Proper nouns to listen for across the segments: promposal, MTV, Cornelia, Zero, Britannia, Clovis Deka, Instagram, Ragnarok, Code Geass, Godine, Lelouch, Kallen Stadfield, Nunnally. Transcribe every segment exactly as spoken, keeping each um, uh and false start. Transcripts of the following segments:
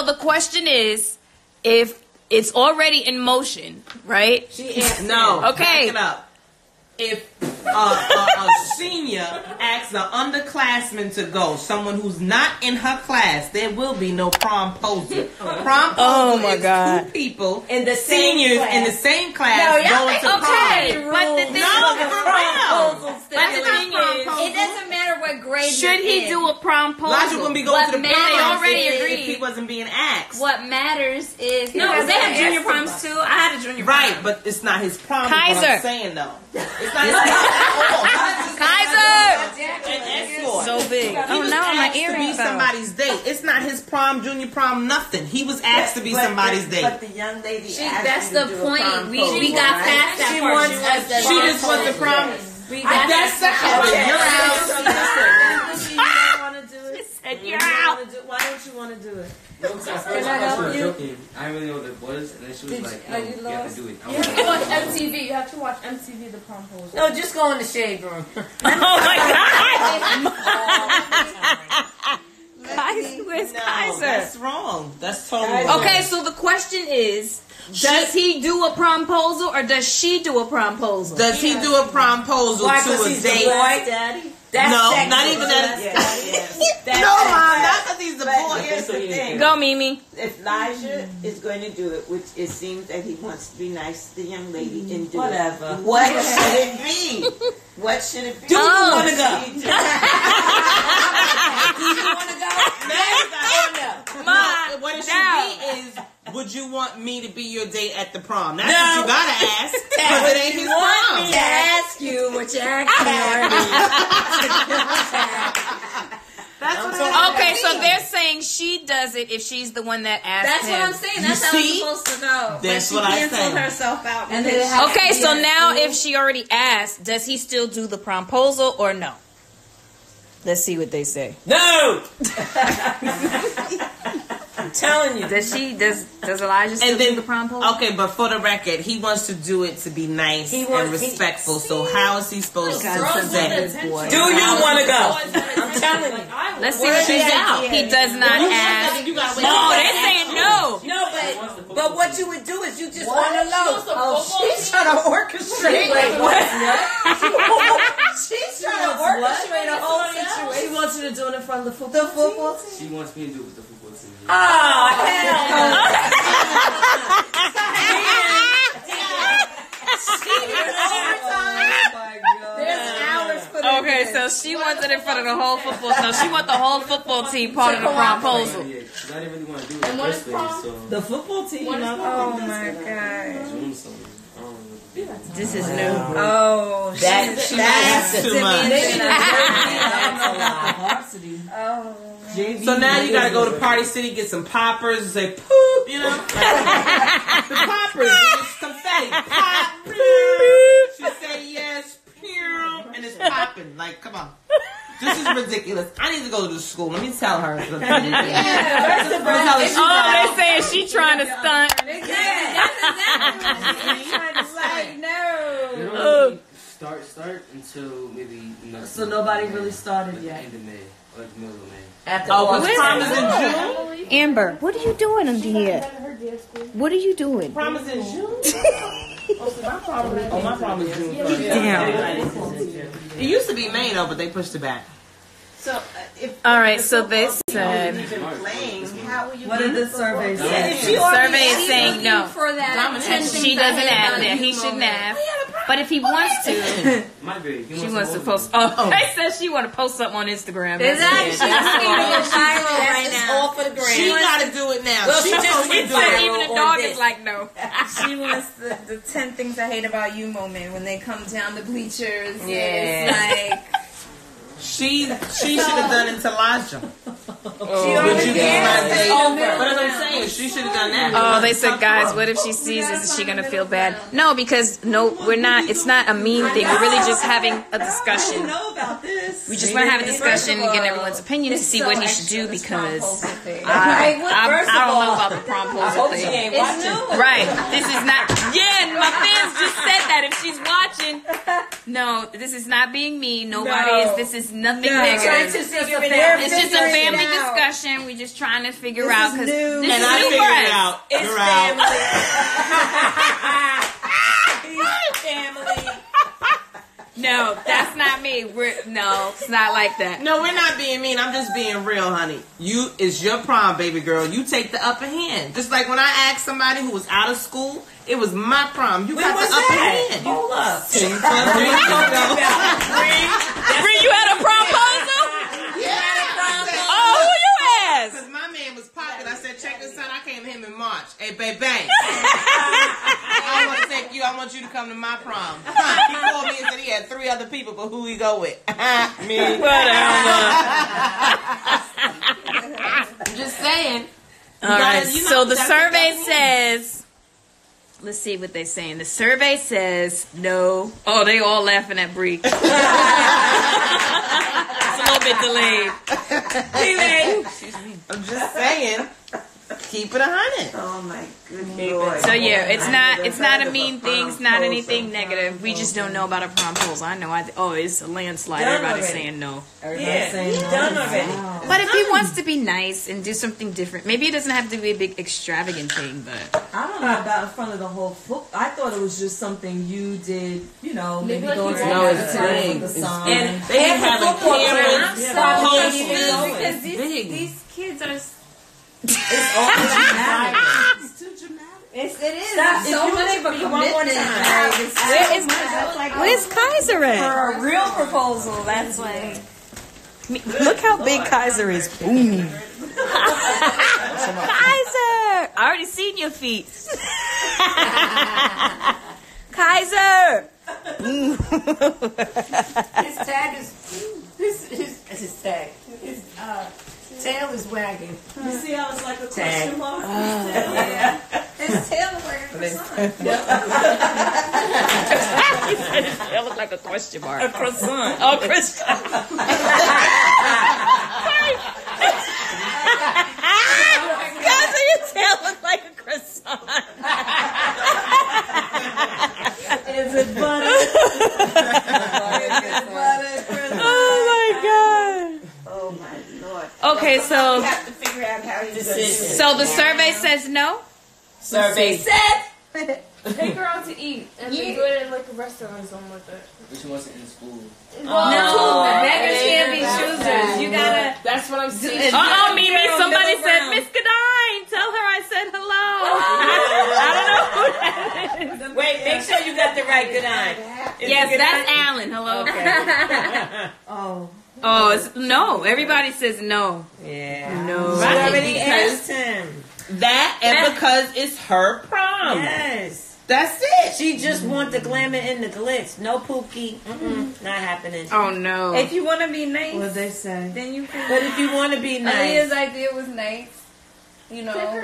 So the question is, if it's already in motion, right? She answered. No. Okay. Back it up. If a, a, a senior asks an underclassman to go, someone who's not in her class, there will be no promposal. Promposal oh my is God. two people, in the seniors class. in the same class no, going to okay. prom. But the thing no, is, promposal but the thing promposal. is, it doesn't matter what grade. Should he in. do a promposal? Logic wouldn't be going what to the prom already if, agreed. if he wasn't being asked. What matters is no, because they have junior proms too. I had a junior prom. Right, but it's not his prom. Kaiser, what I'm saying though. It's not his Kaiser! So big. Oh, now my earring to be somebody's date. It's not his prom, junior prom, nothing. He was asked to be somebody's date. But the young lady asked That's the point. We got past that part. She just wants the prom. That's the house. She said, you're out. Why don't you want to do it? Because I heard she was joking. I didn't really know what it was, and then she was Did like, you, no, you, you have to do it. You have to watch M T V. You have to watch M T V, the promposal. No, just go in the shade room. Oh, my God. Kaiser, where's no, Kaiser? That's wrong. That's totally wrong. Okay, so the question is, does she, he do a promposal, or does she do a promposal? Does he, he do a promposal Why, to a date? Why, Daddy? That's no, sexy. not even that. Yeah, yeah. No, Mom, not because he's the boy. Here's the thing. Go, Mimi. If Elijah is going to do it, which it seems that he wants to be nice to the young lady and do Whatever. it. Whatever. What should it be? What should it be? Do you oh. want to go? Do you want to go? No, Mom, what it should no. be is... Would you want me to be your date at the prom? That's no. what you gotta ask. Because it ain't his prom. Me to ask you what you asked for. That's what I'm Okay, so mean. they're saying she does it if she's the one that asks That's him. what I'm saying. That's how it's supposed to go. That's what I said. herself out. And then okay, so now if she already asked, does he still do the promposal or no? Let's see what they say. No! I'm telling you. Does she, does, does Elijah still do the promposal? Okay, but for the record, he wants to do it to be nice he wants, and respectful, he, so how is he supposed to present? Do you want to go? I'm telling you. Let's see what she's out. He does not ask. No, they're saying no. No, but, but what you would do is you just want to load. Oh, she's trying to orchestrate. Wait, what? She's trying to orchestrate a whole situation. She wants you to do it in front of the football, the football team? team? She wants me to do it with the football team. Oh, oh hell no. She was overtime. Oh, my God. There's hours for the Okay, so she wants it in front of the whole football team. So she wants the whole football team part of the proposal. Yeah, because I didn't really want to do it. And what is prom? So. The football team? What is oh, my God. This is new. Oh, that, that's, that's too much. Oh, so now you gotta go to Party City, get some poppers, and say poop, you know? The poppers, it's confetti. Pop, she said yes, and it's popping. Like, come on. This is ridiculous. I need to go to school. Let me tell her. Let me tell her. Oh, they're saying she's trying to stunt. Yeah, that's exactly what she's trying to say. No. You don't really start, start until maybe nothing. So nobody really started yet. End of May, or the middle of May. After oh, was prom is in June? Amber, what are you doing under here? What are you doing? Prom is in June? Oh, my prom is June. Damn. It used to be May, though, but they pushed it back. So, uh, if all right, if so they said, what did the survey say? The survey is saying no. For that she doesn't ask that. He shouldn't ask. But if he wants to, she wants to post. Oh, they said she want to post something on Instagram. Exactly. She's all for the gram. She got to do it now. She just wants to do it. Even the dog is like no. She wants the, the ten things I hate about you moment when they come down the bleachers. Yeah. It's like. She she should have done it to Elijah. Oh, would you be my date? Oh, but as I'm saying, she should have done that. Oh, they said, guys, what if she sees this? Is she gonna feel bad? No, because no, we're not. It's not a mean thing. We're really just having a discussion. We just want to have a discussion and get everyone's opinion to see what he should do because I, I, I don't know about the promposal thing. Right? This is not. Yeah, my fans just said that. If she's watching. No, this is not being mean. Nobody no. is. This is nothing no. negative. It's just, a family, it's just a family discussion. We're just trying to figure this out. This is new. This and is I new figured it out. It's You're family. Out. family. No, that's not me. We're, no, it's not like that. No, we're not being mean. I'm just being real, honey. You, it's your prom, baby girl. You take the upper hand. Just like when I asked somebody who was out of school, it was my prom. You when got the upper that? hand. Hold up. Bree, you had a proposal? Yeah. You had a proposal? Oh, who you asked? Because my man was popping. I said, check this out. I came to him in March. Hey, babe, bang. I want to thank you. I want you to come to my prom. He called me and said he had three other people, but who he go with? Me. Whatever. I'm just saying. All right. Gotta, you know, so the survey says... Let's see what they're saying. The survey says no. Oh, they all laughing at Bree. It's a little bit delayed. I'm just saying, keep it a hundred. Oh my goodness. So yeah, it's not it's not a mean thing. It's not anything negative. We just don't know about a prom proposal. I know. I oh, it's a landslide. Everybody's saying no. Everybody's saying no. Done already. But if he wants to be nice and do something different, maybe it doesn't have to be a big extravagant thing. But I don't know about in front of the whole book. I thought it was just something you did, you know, maybe, maybe going to the thing. And they have a camera because these these kids are. It's all dramatic. It's too dramatic. It's, it is. Stop. It's so much for commitment. Where's Kaiser at? For a real proposal, that's like. Look how big Kaiser is. Boom. Kaiser! I already seen your feet. Kaiser! Boom. His tag is. His, his, his tag. His, uh, tail is wagging. You see how it's like a question mark? Oh. His tail, yeah. His tail is wagging croissant. He said his tail looks like a question mark. A croissant. Oh, croissant. Guys, your tail looks like a croissant. Is it butter? Is it butter? Croissant? Oh, my God. Oh, my God. Okay, so we have to figure out how you decision. So the survey says no. Survey said take her out to eat and yeah. then go to like a restaurant or something like that. But she wasn't in school. Well, no, beggars oh, can't be choosers. That. You gotta. That's what I'm saying. Uh oh, Mimi! Somebody said Miss Godine. Tell her I said hello. I don't know who that is. Wait, make sure you got the right Godine. Yes, that's Alan. Hello. Okay. Oh. Oh, it's, no. Everybody says no. Yeah. No. She already asked him. That and because it's her prom. Yes. That's it. She just mm-hmm. wants the glamour and the glitz. No pookie. Mm-mm. Not happening. Oh, no. If you want to be nice. What they say. Then you can. But if you want to be nice. Aaliyah's idea was nice. You know, they no,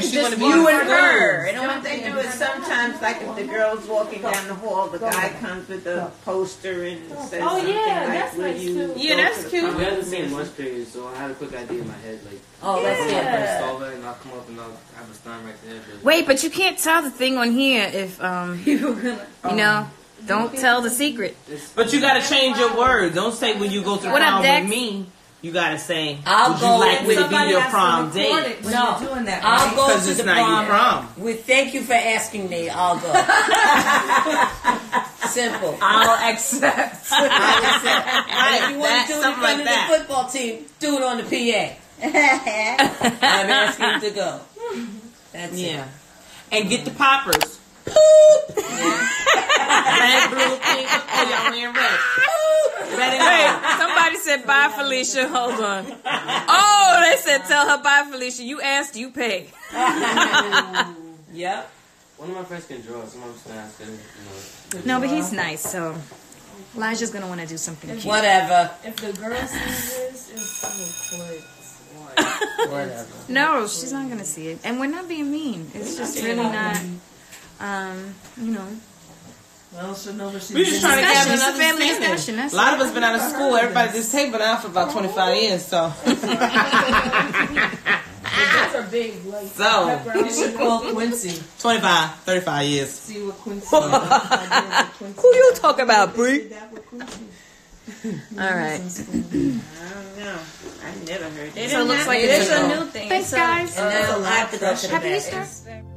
just be you and her. And what they do is sometimes, like if the girl's walking down the hall, the guy comes with a poster and says, "Oh yeah, that's like, nice too." Yeah, that's cute. We haven't seen much period, so I had a quick idea in my head, like, "Oh, that's yeah." And I'll come up and I'll have a sign right there. Wait, but you can't tell the thing on here if um, you know, don't tell the secret. But you gotta change your words. Don't say when you go to prom with me. You gotta say, I'll would go you like me to be your prom date? No, doing that, right? I'll go to the prom. prom. With, thank you for asking me. I'll go. Simple. I'll accept. I'll accept. Right, if you want to do it in front of the football team, do it on the P A. I'm asking to go. That's yeah. it. And get the poppers. Poop. Yeah. Red, blue, pink. Oh, y'all wearing red. Poop. Red and hey, somebody said bye, Felicia. Hold on. Oh, they said tell her bye, Felicia. You asked, you pay. Yep. One of my friends can draw, so I'm just gonna ask him. You know, no, but he's nice, so Elijah's gonna want to do something. If, whatever. If the girl sees this, it's gonna click. Whatever. No, she's not gonna see it, and we're not being mean. It's just really not. Um, you know. Well, she'll know what she's doing. We're just trying to have another family discussion. A lot of us been out of school. Everybody at this table been out for about twenty-five years, so. You're a big like. So you should call Quincy. Twenty-five, thirty-five years. See what Quincy. Who you talking about, Bree? All right. No, I never heard that. So it looks like it's a new thing. Thanks, guys. And there's a lot to go to the Happy Easter.